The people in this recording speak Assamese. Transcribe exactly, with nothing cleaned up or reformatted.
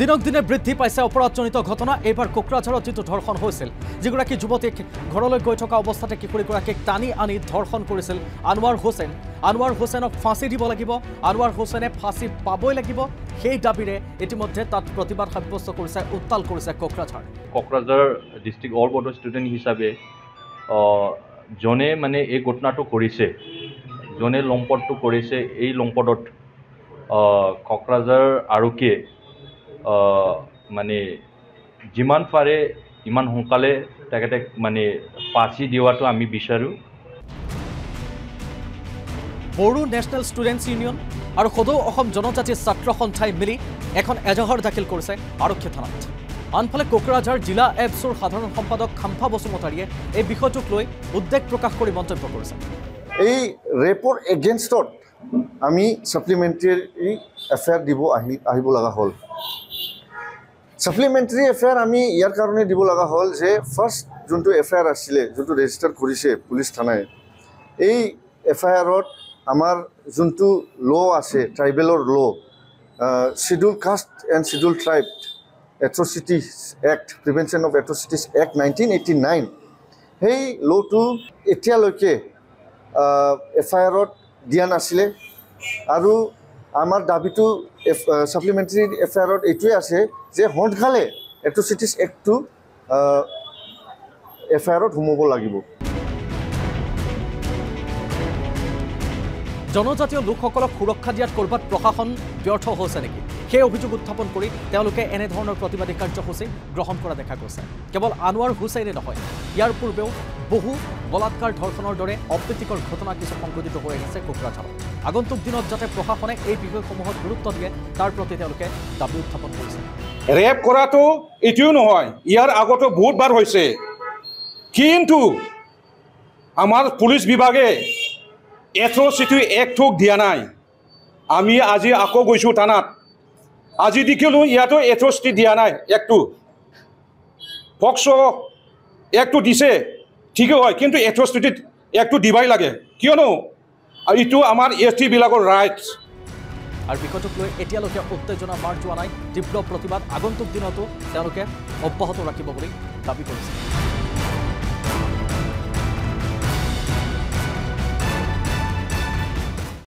দিনক দিনে বৃদ্ধি পাইছে অপরাধজনিত ঘটনা। এবার কোকরাঝারত যিটো ধর্ষণ হয়েছিল, যেগৰাকী যুৱতীক ঘৰলৈ গৈ থকা অৱস্থাতে কিশোৰীগৰাকীক টানি আনি ধর্ষণ কৰিছিল আনোৱাৰ হোসেন। আনোৱাৰ হোসেনক ফাঁসি দিব লাগিব, আনোৱাৰ হোসেনে ফাঁসি পাবই লাগিব, সেই দাবীৰে ইতিমধ্যে তাত প্রতিবাদ সাব্যস্ত কৰিছে, উত্তাল কৰিছে Kokrajhar. Kokrajhar district all Bodo student হিচাপে জনে মানে এই ঘটনাটো কৰিছে, জনে লম্পটটো কৰিছে, এই লম্পটত কোকৰাঝাৰ আৰক্ষীয়ে মানে যিমান পাৰে ইমান সোনকালে তেখেতক মানে ফাঁচি দিয়াটো আমি বিচাৰোঁ। বড়ো ন্যাশনাল স্টুডেন্টস ইউনিয়ন আর সদৌ অসম জনজাতিৰ ছাত্ৰ সন্থাই মিলি এখন এজাহাৰ দাখিল কৰিছে আৰক্ষী থানাত। আনফালে কোকৰাঝাৰ জিলা এপছৰ সাধাৰণ সম্পাদক খাম্পা বসুমতাৰীয়ে এই বিষয়টোক লৈ উদ্বেগ প্ৰকাশ কৰি মন্তব্য কৰিছে। এই ৰেপৰ এগেইনষ্টত আমি সাপ্লিমেণ্টাৰী এফেয়াৰ দিব আহি আহিব লগা হ'ল। সাপ্লিমেণ্টাৰী এফেয়াৰ আমি ইয়াৰ কাৰণে দিব লগা হ'ল যে ফাৰ্ষ্ট যোনটো এফেয়াৰ আছিলে, যোনটো ৰেজিষ্টাৰ কৰিছে পুলিচ থানাই, এই এফেয়াৰত আমাৰ যোনটো ল' আছে ট্ৰাইবেলৰ law' schedule caste and schedule tribe atrocities act, prevention of atrocities act nineteen eighty nine, সেই ল'টো এতিয়ালৈকে এফেয়াৰত দিয়া নাছিলে। আৰু আমাৰ দাবীটো সাপ্লিমেণ্টাৰী এফেয়াৰত এইটোৱে আছে যে সোনকালে এট্ৰচিটিজ এক্টটো এফেয়াৰত সোমাব লাগিব। জনজাতীয় লোকসকলক সুরক্ষা দিয়াত কৰবাত প্ৰশাসন ব্যর্থ হৈছে নেকি, সেই অভিযোগ উত্থাপন কৰি তেওঁলোকে এনে ধৰণৰ প্ৰতিবাদী কাৰ্যসূচী গ্ৰহণ কৰা দেখা গৈছে। কেৱল আনোৱাৰ হোসেনে নহয়, ইয়াৰ পূৰ্বেও বহু বলাৎকাৰ ধৰ্ষণৰ দৰে অপ্রীতিকৰ ঘটনা কিছু সংঘটিত হৈ আহিছে কোকৰাঝাৰত। আগন্তুক দিনত যাতে প্ৰশাসনে এই বিষয়সমূহত গুৰুত্ব দিয়ে তাৰ প্ৰতি তেওঁলোকে দাবী উত্থাপন কৰিছে। ৰেপ কৰাটো এইটো নহয়, ইয়াৰ আগতো বহুতবাৰ হৈছে, কিন্তু আমাৰ পুলিচ বিভাগে এট্ৰচিটি এক্টক দিয়া নাই। আমি আজি আকৌ গৈছোঁ থানাত, আজি দেখিলোঁ ইয়াতো এট্ৰচিটি দিয়া নাই, একটো পক্সো একটো দিছে ঠিকই হয়, কিন্তু এট্ৰচিটি একটো দিবাই লাগে, কিয়নো এইটো আমাৰ এছ টিবিলাকৰ ৰাইটছ। আৰু বিগতক লৈ এতিয়ালৈকে উত্তেজনা মাৰ যোৱা নাই, তীব্ৰ প্ৰতিবাদ আগন্তুক দিনতো তেওঁলোকে অব্যাহত ৰাখিব বুলি দাবী কৰিছে।